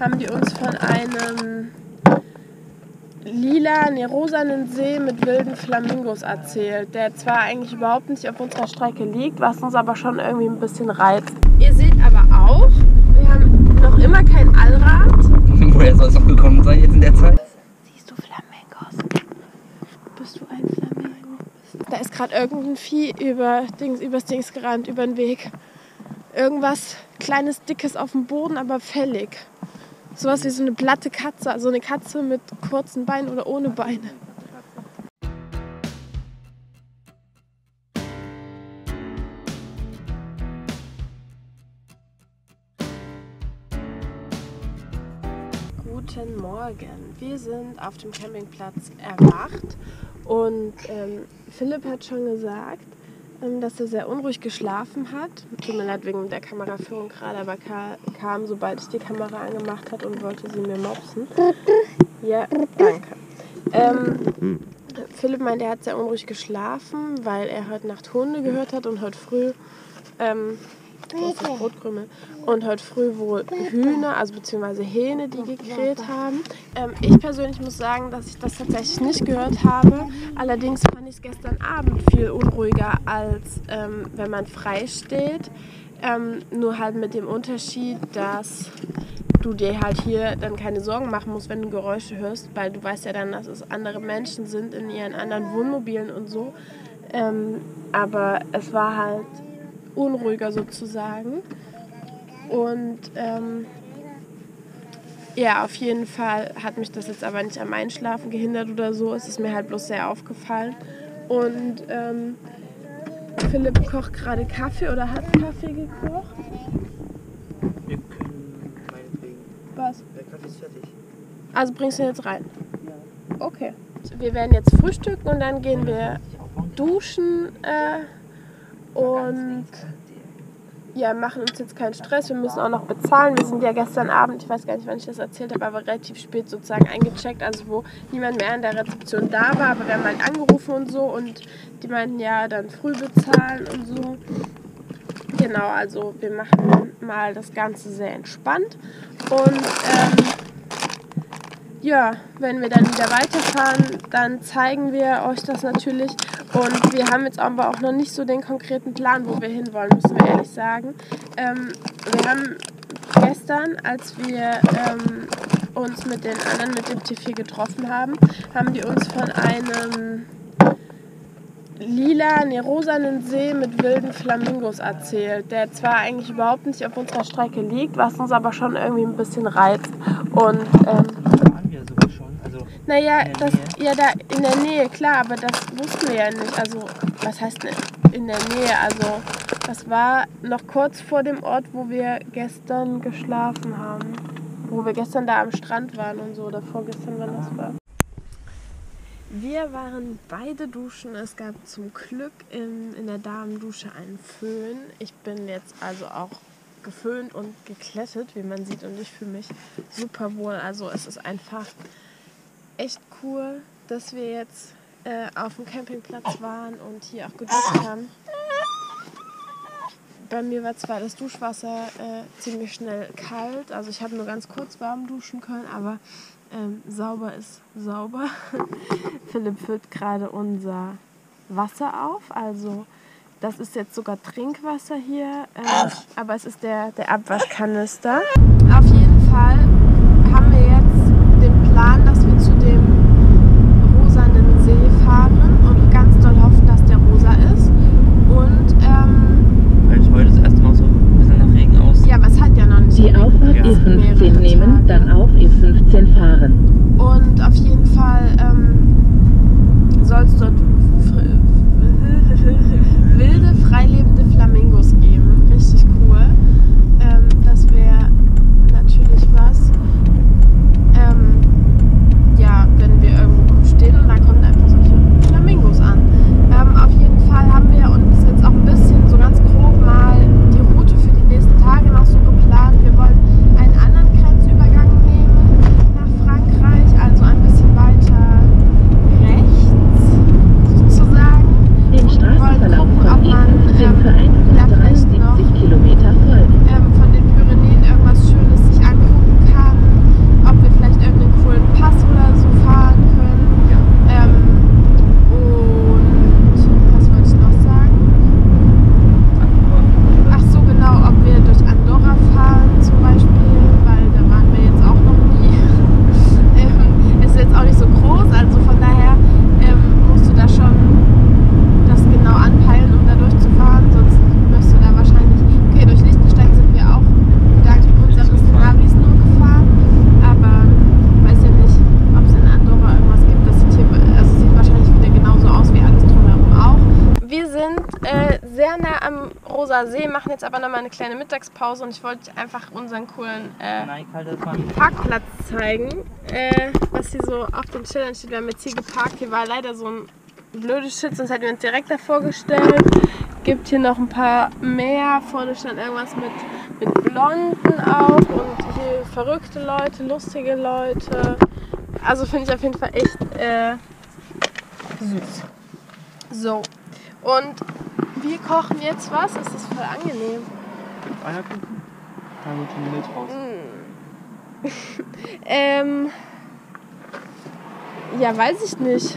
haben die uns von einem rosanen See mit wilden Flamingos erzählt, der zwar eigentlich überhaupt nicht auf unserer Strecke liegt, was uns aber schon irgendwie ein bisschen reizt. Ihr seht aber auch, wir haben noch immer kein Allrad. Woher soll es noch gekommen sein jetzt in der Zeit? Siehst du Flamingos? Bist du ein Flamingo? Da ist gerade irgendein Vieh übers Dings gerannt, über den Weg. Irgendwas kleines, dickes auf dem Boden, aber fällig. Sowas wie so eine platte Katze, also eine Katze mit kurzen Beinen oder ohne Beine. Guten Morgen, wir sind auf dem Campingplatz erwacht und Philipp hat schon gesagt, dass er sehr unruhig geschlafen hat. Tut mir leid wegen der Kameraführung gerade, aber kam, sobald ich die Kamera angemacht hat und wollte sie mir mopsen. Ja, danke. Philipp meint, er hat sehr unruhig geschlafen, weil er heute Nacht Hunde gehört hat und heute früh wohl Hühner, also beziehungsweise Hähne, die gekräht haben. Ich persönlich muss sagen, dass ich das tatsächlich nicht gehört habe. Allerdings fand ich es gestern Abend viel unruhiger, als wenn man frei steht. Nur halt mit dem Unterschied, dass du dir halt hier dann keine Sorgen machen musst, wenn du Geräusche hörst, weil du weißt ja dann, dass es andere Menschen sind in ihren anderen Wohnmobilen und so. Aber es war halt unruhiger sozusagen und ja, auf jeden Fall hat mich das jetzt aber nicht am Einschlafen gehindert oder so, es ist mir halt bloß sehr aufgefallen und Philipp kocht gerade Kaffee oder hat Kaffee gekocht. Wir können meinetwegen. Was? Der Kaffee ist fertig. Also bringst du ihn jetzt rein? Ja. Okay. Wir werden jetzt frühstücken und dann gehen wir duschen und ja, machen uns jetzt keinen Stress, wir müssen auch noch bezahlen. Wir sind ja gestern Abend, ich weiß gar nicht, wann ich das erzählt habe, aber relativ spät sozusagen eingecheckt, also wo niemand mehr an der Rezeption da war, aber wir haben halt angerufen und so und die meinten ja, dann früh bezahlen und so. Genau, also wir machen mal das Ganze sehr entspannt und ja, wenn wir dann wieder weiterfahren, dann zeigen wir euch das natürlich. Und wir haben jetzt aber auch noch nicht so den konkreten Plan, wo wir hinwollen, müssen wir ehrlich sagen. Wir haben gestern, als wir uns mit den anderen mit dem T4 getroffen haben, haben die uns von einem rosanen See mit wilden Flamingos erzählt, der zwar eigentlich überhaupt nicht auf unserer Strecke liegt, was uns aber schon irgendwie ein bisschen reizt. Und naja, da in der Nähe, klar, aber das wussten wir ja nicht. Also, was heißt in der Nähe? Also, das war noch kurz vor dem Ort, wo wir gestern geschlafen haben. Wo wir gestern da am Strand waren und so, oder vorgestern, wenn das war. Wir waren beide duschen. Es gab zum Glück in der Damendusche einen Föhn. Ich bin jetzt also auch geföhnt und geklettet, wie man sieht, und ich fühle mich super wohl. Also, es ist einfach echt cool, dass wir jetzt auf dem Campingplatz waren und hier auch geduscht haben. Bei mir war zwar das Duschwasser ziemlich schnell kalt, also ich habe nur ganz kurz warm duschen können, aber sauber ist sauber. Philipp füllt gerade unser Wasser auf, also das ist jetzt sogar Trinkwasser hier, aber es ist der Abwaschkanister. Auf jeden Fall haben wir jetzt den Plan, dass wir zu dem rosanen See fahren und ganz doll hoffen, dass der rosa ist. Und weil es heute das erste Mal so ein bisschen nach Regen aussieht. Ja, aber es hat ja noch nicht. Die Auffahrt E15 nehmen, dann auf E15 fahren. Und auf jeden Fall soll es dort wilde, freilebende Flamingos geben. Richtig cool. Das wäre natürlich was. Ja, wenn wir irgendwo stehen und da kommen einfach solche Flamingos an. Auf jeden Fall haben wir uns jetzt auch ein bisschen so ganz grob mal die Route für die nächsten Tage noch so geplant. Wir wollen einen anderen Grenzübergang nehmen nach Frankreich, also ein bisschen weiter rechts. Zuschauer sehen, machen jetzt aber nochmal eine kleine Mittagspause und ich wollte einfach unseren coolen Parkplatz zeigen, was hier so auf den Schildern steht. Wir haben jetzt hier geparkt, hier war leider so ein blödes Schild, sonst hätten wir uns direkt davor gestellt. Gibt hier noch ein paar mehr, vorne stand irgendwas mit Blonden auch und hier verrückte Leute, lustige Leute. Also finde ich auf jeden Fall echt süß. So, und wir kochen jetzt was, es ist voll angenehm. Eierkuchen? Da wird schon Milch raus. Ja, weiß ich nicht,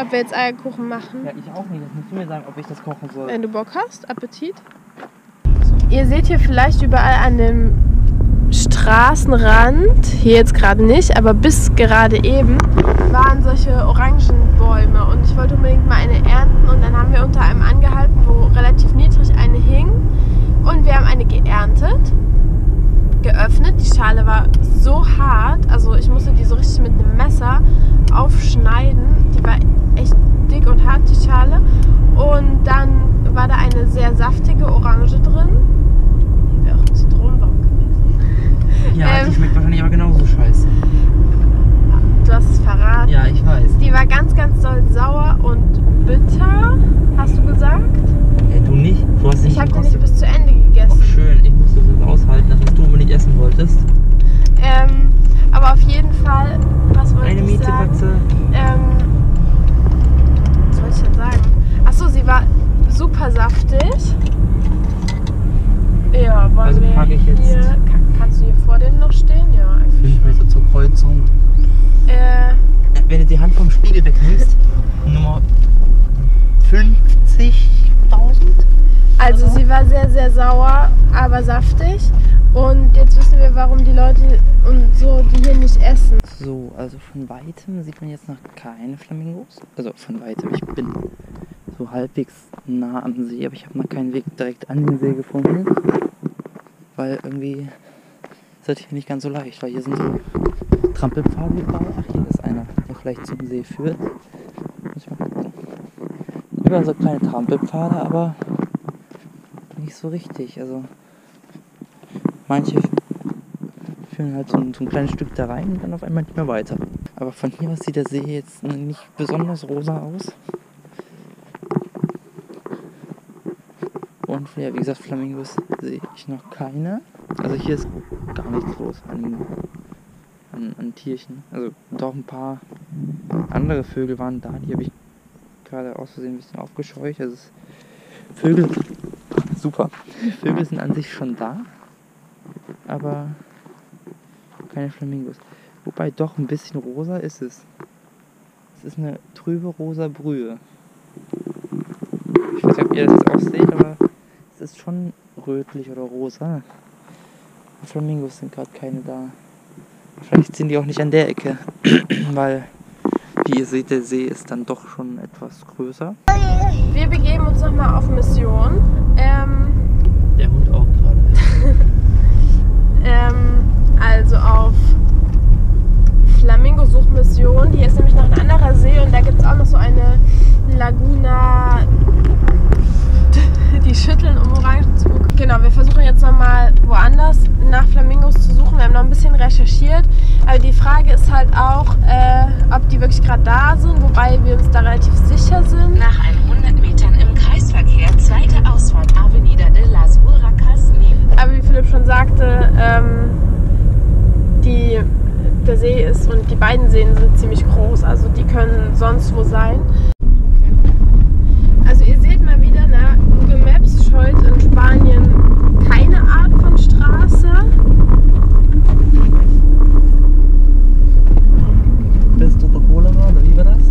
ob wir jetzt Eierkuchen machen. Ja, ich auch nicht, das musst du mir sagen, ob ich das kochen soll. Wenn du Bock hast, Appetit. Ihr seht hier vielleicht überall an dem Straßenrand, hier jetzt gerade nicht, aber bis gerade eben, waren solche Orangenbäume und ich wollte unbedingt mal eine ernten und dann haben wir unter einem angehalten, wo relativ niedrig eine hing und wir haben eine geerntet, geöffnet, die Schale war so hart, also ich musste die so richtig mit einem Messer aufschneiden, die war echt dick und hart, die Schale, und dann war da eine sehr saftige Orange drin, die wäre auch ein Zitronenbaum gewesen. Ja, die schmeckt wahrscheinlich aber genauso scheiße. Du hast es verraten. Ja, ich weiß. Die war ganz, ganz doll sauer und bitter, hast du gesagt? Ja, du nicht. Du hast nicht. Ich habe die nicht bis zu Ende gegessen. Oh, schön, ich musste das aushalten, dass du unbedingt essen wolltest. Aber auf jeden Fall, was wollte ich sagen? Eine Mietepatze. Was wollte ich denn sagen? Achso, sie war super saftig. Ja, wollen also wir pack ich jetzt hier... Kannst du hier vor dem noch stehen? Ja, eigentlich 5 Meter zur Kreuzung. Wenn du die Hand vom Spiegel wegnimmst, Nummer 50.000. Also sie war sehr, sehr sauer, aber saftig. Und jetzt wissen wir, warum die Leute und so die hier nicht essen. So, also von Weitem sieht man jetzt noch keine Flamingos. Also von Weitem, ich bin so halbwegs nah am See, aber ich habe noch keinen Weg direkt an den See gefunden. Weil irgendwie ist das hier nicht ganz so leicht, weil hier sind so Trampelpfade gebaut. Ach, hier ist einer, der vielleicht zum See führt. Muss ich mal gucken. Überall so kleine Trampelpfade, aber nicht so richtig. Also manche führen halt so ein kleines Stück da rein und dann auf einmal nicht mehr weiter. Aber von hier aus sieht der See jetzt nicht besonders rosa aus. Und ja, wie gesagt, Flamingos sehe ich noch keine. Also hier ist gar nichts los an Tierchen. Also doch ein paar andere Vögel waren da, die habe ich gerade aus Versehen ein bisschen aufgescheucht. Also Vögel, super. Vögel sind an sich schon da, aber keine Flamingos. Wobei doch ein bisschen rosa ist es. Es ist eine trübe rosa Brühe. Ich weiß nicht, ob ihr das jetzt auch seht, aber es ist schon rötlich oder rosa. Flamingos sind gerade keine da. Vielleicht sind die auch nicht an der Ecke, weil, wie ihr seht, der See ist dann doch schon etwas größer. Wir begeben uns nochmal auf Mission. Der Hund auch gerade. Also auf Flamingo-Suchmission. Hier ist nämlich noch ein anderer See und da gibt es auch noch so eine Laguna. Die schütteln, um Orangen zu gucken. Genau, wir versuchen jetzt nochmal woanders nach Flamingos zu suchen. Wir haben noch ein bisschen recherchiert. Aber die Frage ist halt auch, ob die wirklich gerade da sind, wobei wir uns da relativ sicher sind. Nach 100 Metern im Kreisverkehr, zweite Ausfahrt, Avenida de las Uracas nehmen. Aber wie Philipp schon sagte, der See ist und die beiden Seen sind ziemlich groß. Also die können sonst wo sein. Okay. Also ihr seht mal wieder, na, heute in Spanien keine Art von Straße. Bist du Coca-Cola oder wie war das?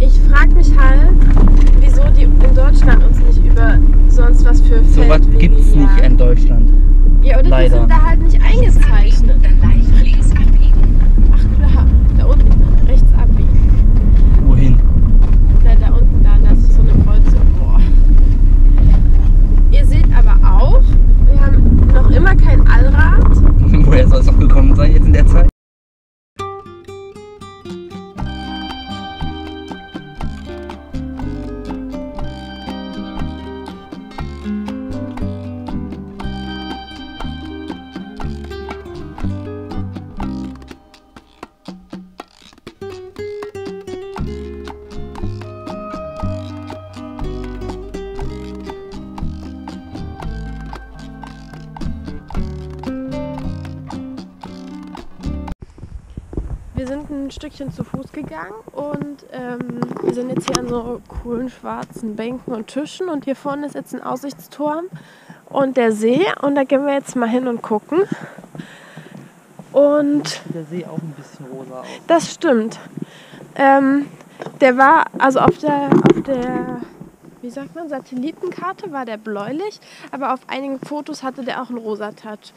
Ich frage mich halt, wieso die in Deutschland uns nicht über sonst was für Feldwege. So was gibt es nicht in Deutschland. Ja, oder leider. Die sind da halt nicht eingezeichnet. Dann leicht links abbiegen. Ach klar, da unten rechts abbiegen. Wohin? Na, da unten, da ist so eine Kreuzung. Ihr seht aber auch, wir haben noch immer kein Allrad. Woher soll es auch gekommen sein jetzt in der Zeit? Wir sind ein Stückchen zu Fuß gegangen und wir sind jetzt hier an so coolen schwarzen Bänken und Tischen und hier vorne ist jetzt ein Aussichtsturm und der See und da gehen wir jetzt mal hin und gucken. Und der See auch ein bisschen rosa aus. Das stimmt. Der war, also auf der wie sagt man, Satellitenkarte war der bläulich, aber auf einigen Fotos hatte der auch einen rosa Touch.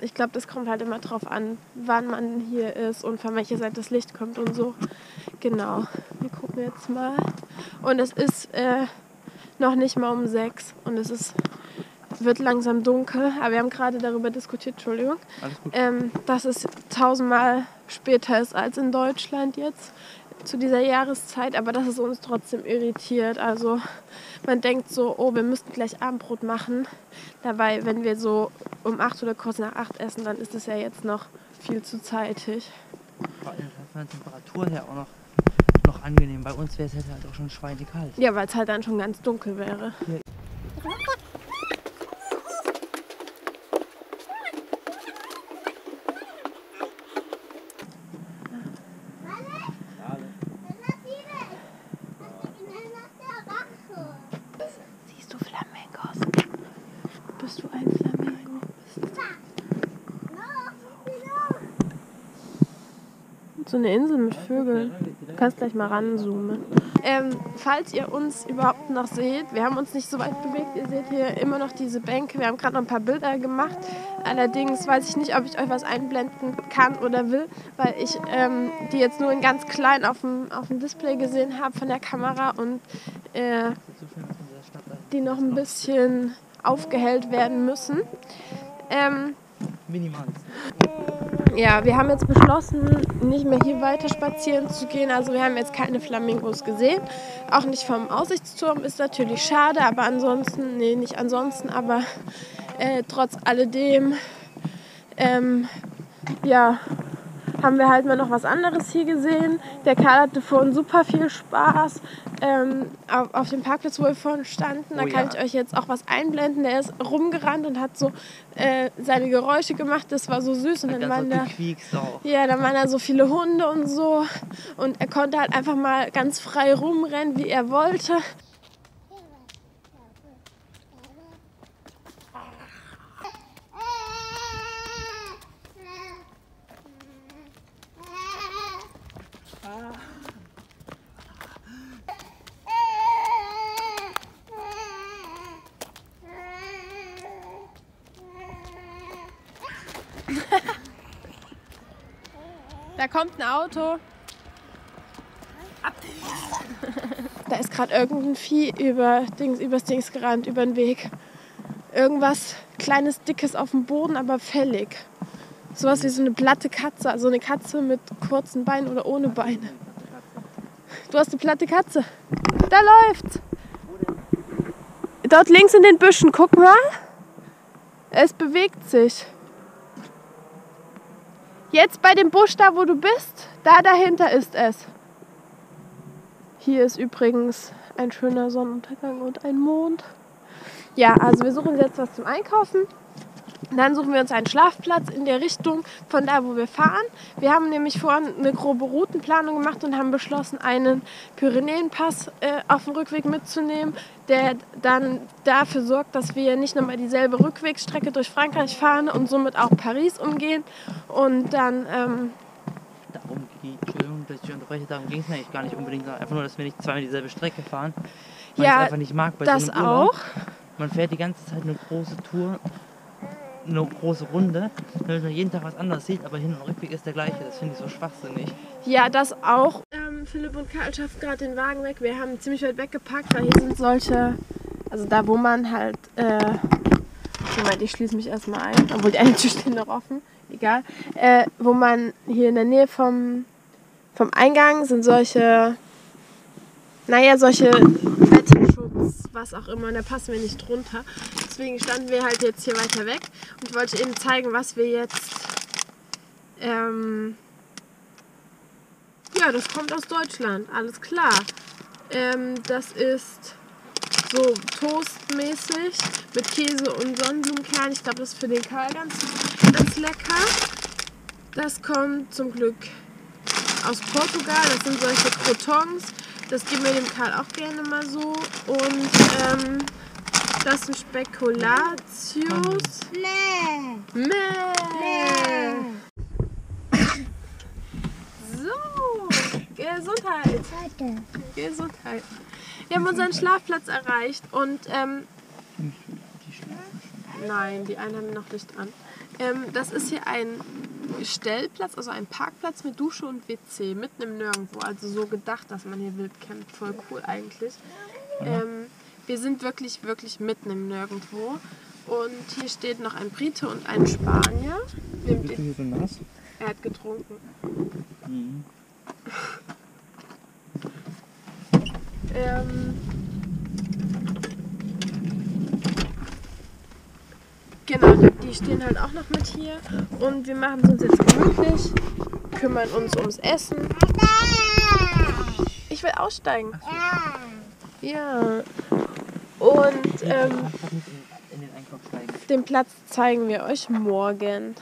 Ich glaube, das kommt halt immer drauf an, wann man hier ist und von welcher Seite das Licht kommt und so. Genau, wir gucken jetzt mal. Und es ist noch nicht mal um 6 und es ist, wird langsam dunkel, aber wir haben gerade darüber diskutiert, Entschuldigung, dass es 1000-mal später ist als in Deutschland jetzt. Zu dieser Jahreszeit, aber das ist uns trotzdem irritiert. Also man denkt so, oh, wir müssten gleich Abendbrot machen. Dabei, wenn wir so um 8 oder kurz nach 8 essen, dann ist es ja jetzt noch viel zu zeitig. Vor allem von der Temperatur her auch noch angenehm. Bei uns wäre es halt auch schon schweinekalt. Ja, weil es halt dann schon ganz dunkel wäre. Ja. Bist du ein Flamingo? So eine Insel mit Vögeln. Du kannst gleich mal ranzoomen. Falls ihr uns überhaupt noch seht, wir haben uns nicht so weit bewegt. Ihr seht hier immer noch diese Bänke. Wir haben gerade noch ein paar Bilder gemacht. Allerdings weiß ich nicht, ob ich euch was einblenden kann oder will, weil ich die jetzt nur in ganz klein auf dem Display gesehen habe von der Kamera und die noch ein bisschen aufgehellt werden müssen. Minimal. Ja, wir haben jetzt beschlossen, nicht mehr hier weiter spazieren zu gehen. Also wir haben jetzt keine Flamingos gesehen. Auch nicht vom Aussichtsturm, ist natürlich schade, aber ansonsten, nee, nicht ansonsten, aber trotz alledem, ja, haben wir halt mal noch was anderes hier gesehen. Der Karl hatte vorhin super viel Spaß auf dem Parkplatz, wo wir vorhin standen. Da kann ich euch jetzt auch was einblenden. Der ist rumgerannt und hat so seine Geräusche gemacht. Das war so süß. Und dann waren da so viele Hunde und so. Und er konnte halt einfach mal ganz frei rumrennen, wie er wollte. Da kommt ein Auto. Da ist gerade irgendein Vieh übers Dings gerannt, über den Weg. Irgendwas kleines, dickes auf dem Boden, aber fällig. Sowas wie so eine platte Katze, also eine Katze mit kurzen Beinen oder ohne Beine. Du hast eine platte Katze. Da läuft's. Dort links in den Büschen, guck mal. Es bewegt sich. Jetzt bei dem Busch da, wo du bist, da dahinter ist es. Hier ist übrigens ein schöner Sonnenuntergang und ein Mond. Ja, also wir suchen jetzt was zum Einkaufen. Dann suchen wir uns einen Schlafplatz in der Richtung von da, wo wir fahren. Wir haben nämlich vorhin eine grobe Routenplanung gemacht und haben beschlossen, einen Pyrenäenpass auf dem Rückweg mitzunehmen, der dann dafür sorgt, dass wir nicht nochmal dieselbe Rückwegstrecke durch Frankreich fahren und somit auch Paris umgehen. Und dann darum ging es mir eigentlich gar nicht unbedingt. Einfach nur, dass wir nicht zweimal dieselbe Strecke fahren. Weil ja, ich es einfach nicht mag bei so einem Urlaub. Auch. Man fährt die ganze Zeit eine große Tour. Eine große Runde, wenn man jeden Tag was anderes sieht, aber Hin- und Rückweg ist der gleiche. Das finde ich so schwachsinnig. Ja, das auch. Philipp und Karl schaffen gerade den Wagen weg. Wir haben ziemlich weit weggepackt, weil hier sind solche, also da wo man halt, Moment, ich schließe mich erstmal ein, obwohl die eine Tür steht noch offen, egal. Wo man hier in der Nähe vom Eingang sind solche, naja, solche Wetterschutz, was auch immer, und da passen wir nicht drunter. Deswegen standen wir halt jetzt hier weiter weg und ich wollte Ihnen zeigen, was wir jetzt, ja, das kommt aus Deutschland, alles klar. Das ist so toastmäßig mit Käse und Sonnenblumenkern. Ich glaube, das ist für den Karl ganz lecker. Das kommt zum Glück aus Portugal. Das sind solche Crotons. Das geben wir dem Karl auch gerne mal so. Und das sind Spekulatius. So, Gesundheit. Gesundheit. Wir haben unseren Schlafplatz erreicht und nein, die einen haben noch Licht an. Das ist hier ein Stellplatz, also ein Parkplatz mit Dusche und WC, mitten im Nirgendwo. Also so gedacht, dass man hier wild campt. Voll cool eigentlich. Wir sind wirklich, wirklich mitten im Nirgendwo. Und hier steht noch ein Brite und ein Spanier. Bist du hier so nass? Er hat getrunken. Mhm. Genau, die stehen halt auch noch mit hier und wir machen es uns jetzt gemütlich, kümmern uns ums Essen. Ich will aussteigen. Ja. Und den Platz zeigen wir euch morgen.